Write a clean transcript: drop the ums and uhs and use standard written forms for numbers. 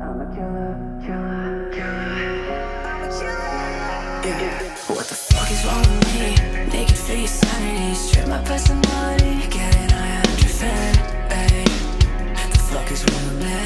I'm a killer, killer, killer. Yeah. What the fuck is wrong with me? Naked for your sanity, strip my personality, get an eye out your fan, ayy. The fuck is wrong with me?